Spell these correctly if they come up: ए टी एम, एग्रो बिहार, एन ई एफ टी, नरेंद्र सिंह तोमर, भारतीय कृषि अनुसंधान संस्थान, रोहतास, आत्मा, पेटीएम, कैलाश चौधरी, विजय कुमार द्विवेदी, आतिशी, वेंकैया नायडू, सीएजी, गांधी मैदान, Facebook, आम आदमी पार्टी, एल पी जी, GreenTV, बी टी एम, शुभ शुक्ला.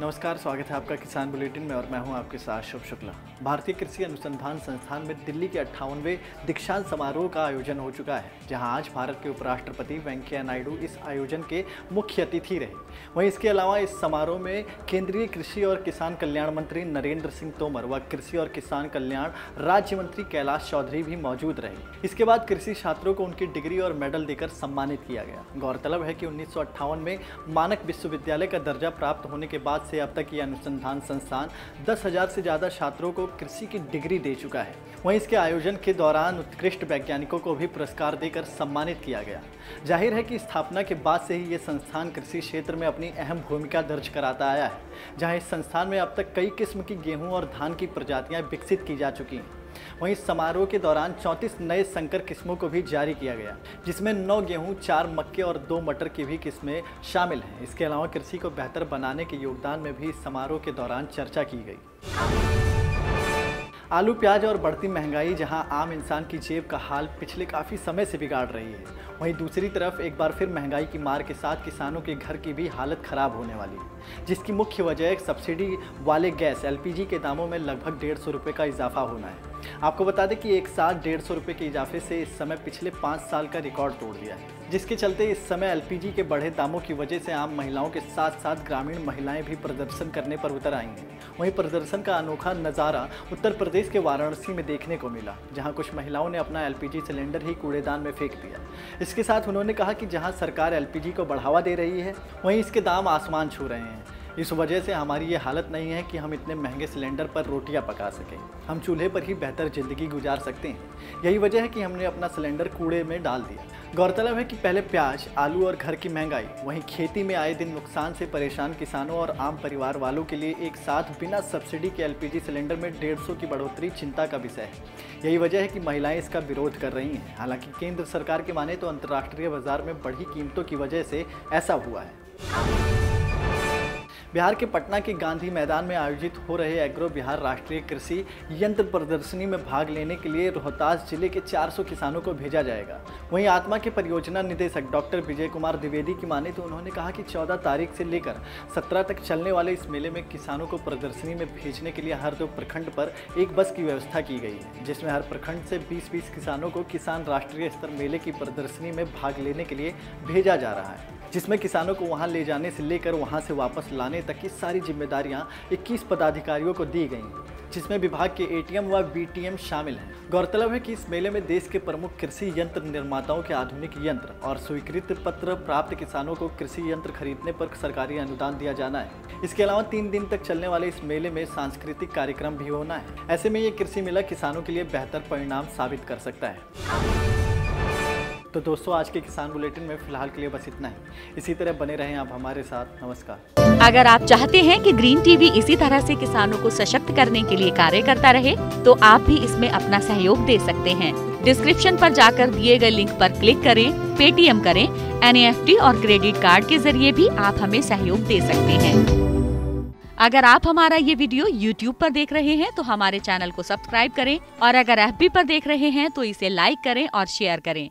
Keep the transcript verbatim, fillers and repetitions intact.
नमस्कार, स्वागत है आपका किसान बुलेटिन में और मैं हूं आपके साथ शुभ शुक्ला। भारतीय कृषि अनुसंधान संस्थान में दिल्ली के अट्ठावनवें दीक्षांत समारोह का आयोजन हो चुका है, जहां आज भारत के उपराष्ट्रपति वेंकैया नायडू इस आयोजन के मुख्य अतिथि रहे। वहीं इसके अलावा इस समारोह में केंद्रीय कृषि और किसान कल्याण मंत्री नरेंद्र सिंह तोमर व कृषि और किसान कल्याण राज्य मंत्री कैलाश चौधरी भी मौजूद रहे। इसके बाद कृषि छात्रों को उनकी डिग्री और मेडल देकर सम्मानित किया गया। गौरतलब है कि उन्नीस सौ अट्ठावन में मानक विश्वविद्यालय का दर्जा प्राप्त होने के बाद से अब तक यह अनुसंधान संस्थान दस हज़ार से ज़्यादा छात्रों को कृषि की डिग्री दे चुका है। वहीं इसके आयोजन के दौरान उत्कृष्ट वैज्ञानिकों को भी पुरस्कार देकर सम्मानित किया गया। जाहिर है कि स्थापना के बाद से ही ये संस्थान कृषि क्षेत्र में अपनी अहम भूमिका दर्ज कराता आया है, जहां इस संस्थान में अब तक कई किस्म की गेहूं और धान की प्रजातियां विकसित की जा चुकी हैं। वहीं समारोह के दौरान चौंतीस नए संकर किस्मों को भी जारी किया गया, जिसमें नौ गेहूं, चार मक्के और दो मटर की भी किस्में शामिल हैं। इसके अलावा कृषि को बेहतर बनाने के योगदान में भी समारोह के दौरान चर्चा की गई। आलू, प्याज और बढ़ती महंगाई जहां आम इंसान की जेब का हाल पिछले काफ़ी समय से बिगाड़ रही है, वहीं दूसरी तरफ एक बार फिर महंगाई की मार के साथ किसानों के घर की भी हालत ख़राब होने वाली है, जिसकी मुख्य वजह एक सब्सिडी वाले गैस एल पी जी के दामों में लगभग डेढ़ सौ रुपये का इजाफा होना है। आपको बता दें कि एक साथ डेढ़ सौ रुपये के इजाफे से इस समय पिछले पाँच साल का रिकॉर्ड तोड़ दिया है, जिसके चलते इस समय एल पी जी के बढ़े दामों की वजह से आम महिलाओं के साथ साथ ग्रामीण महिलाएं भी प्रदर्शन करने पर उतर आई हैं। वहीं प्रदर्शन का अनोखा नज़ारा उत्तर प्रदेश के वाराणसी में देखने को मिला, जहाँ कुछ महिलाओं ने अपना एल पी जी सिलेंडर ही कूड़ेदान में फेंक दिया। इसके साथ उन्होंने कहा कि जहाँ सरकार एल पी जी को बढ़ावा दे रही है, वहीं इसके दाम आसमान छू रहे हैं। इस वजह से हमारी ये हालत नहीं है कि हम इतने महंगे सिलेंडर पर रोटियां पका सकें, हम चूल्हे पर ही बेहतर ज़िंदगी गुजार सकते हैं। यही वजह है कि हमने अपना सिलेंडर कूड़े में डाल दिया। गौरतलब है कि पहले प्याज, आलू और घर की महंगाई, वहीं खेती में आए दिन नुकसान से परेशान किसानों और आम परिवार वालों के लिए एक साथ बिना सब्सिडी के एल पी जी सिलेंडर में डेढ़ सौ की बढ़ोतरी चिंता का विषय है। यही वजह है कि महिलाएं इसका विरोध कर रही हैं। हालांकि केंद्र सरकार के माने तो अंतर्राष्ट्रीय बाजार में बढ़ी कीमतों की वजह से ऐसा हुआ है। बिहार के पटना के गांधी मैदान में आयोजित हो रहे एग्रो बिहार राष्ट्रीय कृषि यंत्र प्रदर्शनी में भाग लेने के लिए रोहतास जिले के चार सौ किसानों को भेजा जाएगा। वहीं आत्मा के परियोजना निदेशक डॉक्टर विजय कुमार द्विवेदी की माने तो उन्होंने कहा कि चौदह तारीख से लेकर सत्रह तक चलने वाले इस मेले में किसानों को प्रदर्शनी में भेजने के लिए हर दो प्रखंड पर एक बस की व्यवस्था की गई है, जिसमें हर प्रखंड से बीस बीस किसानों को किसान राष्ट्रीय स्तर मेले की प्रदर्शनी में भाग लेने के लिए भेजा जा रहा है, जिसमें किसानों को वहां ले जाने से लेकर वहां से वापस लाने तक की सारी जिम्मेदारियां इक्कीस पदाधिकारियों को दी गई, जिसमें विभाग के ए टी एम व बी टी एम शामिल हैं। गौरतलब है कि इस मेले में देश के प्रमुख कृषि यंत्र निर्माताओं के आधुनिक यंत्र और स्वीकृत पत्र प्राप्त किसानों को कृषि यंत्र खरीदने पर सरकारी अनुदान दिया जाना है। इसके अलावा तीन दिन तक चलने वाले इस मेले में सांस्कृतिक कार्यक्रम भी होना है। ऐसे में ये कृषि मेला किसानों के लिए बेहतर परिणाम साबित कर सकता है। तो दोस्तों, आज के किसान बुलेटिन में फिलहाल के लिए बस इतना ही। इसी तरह बने रहें आप हमारे साथ। नमस्कार। अगर आप चाहते हैं कि ग्रीन टीवी इसी तरह से किसानों को सशक्त करने के लिए कार्य करता रहे, तो आप भी इसमें अपना सहयोग दे सकते हैं। डिस्क्रिप्शन पर जाकर दिए गए लिंक पर क्लिक करें, पेटीएम करें, एन ई एफ टी और क्रेडिट कार्ड के जरिए भी आप हमें सहयोग दे सकते हैं। अगर आप हमारा ये वीडियो यूट्यूब पर देख रहे हैं तो हमारे चैनल को सब्सक्राइब करें, और अगर एफ बी पर देख रहे हैं तो इसे लाइक करें और शेयर करें।